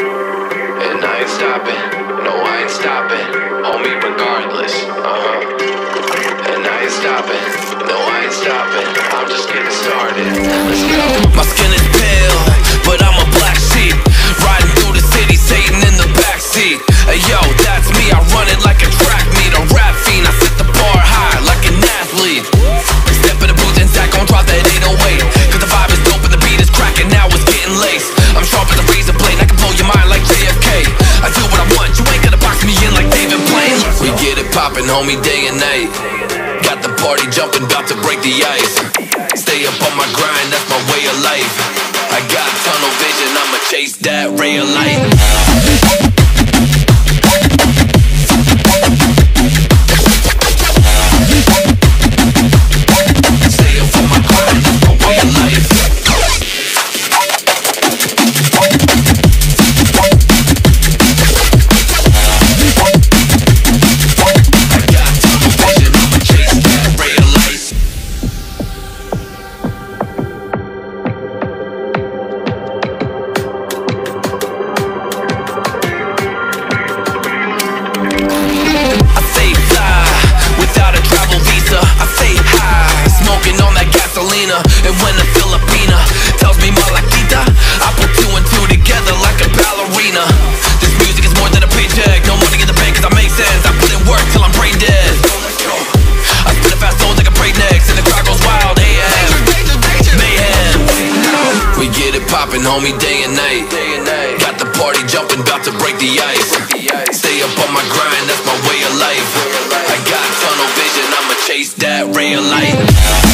And I ain't stopping, no I ain't stopping, homie regardless, And I ain't stopping, no I ain't stopping, I'm just getting started, let's go. My skin is pale, but I'm a black sheep, riding through the city, Satan in the backseat. Hey yo, that's me, I run it like a track meet, a rap fiend, I set the bar high like an athlete. Step in the booth and Zach gon' drop that 808, cause the vibe is dope and the beat is cracking, now it's getting laced. I'm sharp as a razor blade, I can blow your mind like JFK. I do what I want, you ain't gonna box me in like David Blaine. We get it poppin', homie, day and night. Got the party jumpin', bout to break the ice. Stay up on my grind, that's my way of life. I got tunnel vision, I'ma chase that ray of light. And when a Filipina tells me Malaquita, I put two and two together like a ballerina. This music is more than a paycheck, no money in the bank cause I make sense. I put in work till I'm brain dead, I spit a fast soul like a break next, and the crowd goes wild, AM, mayhem. We get it poppin', homie, day and night. Got the party jumpin', bout to break the ice. Stay up on my grind, that's my way of life. I got tunnel vision, I'ma chase that ray of light.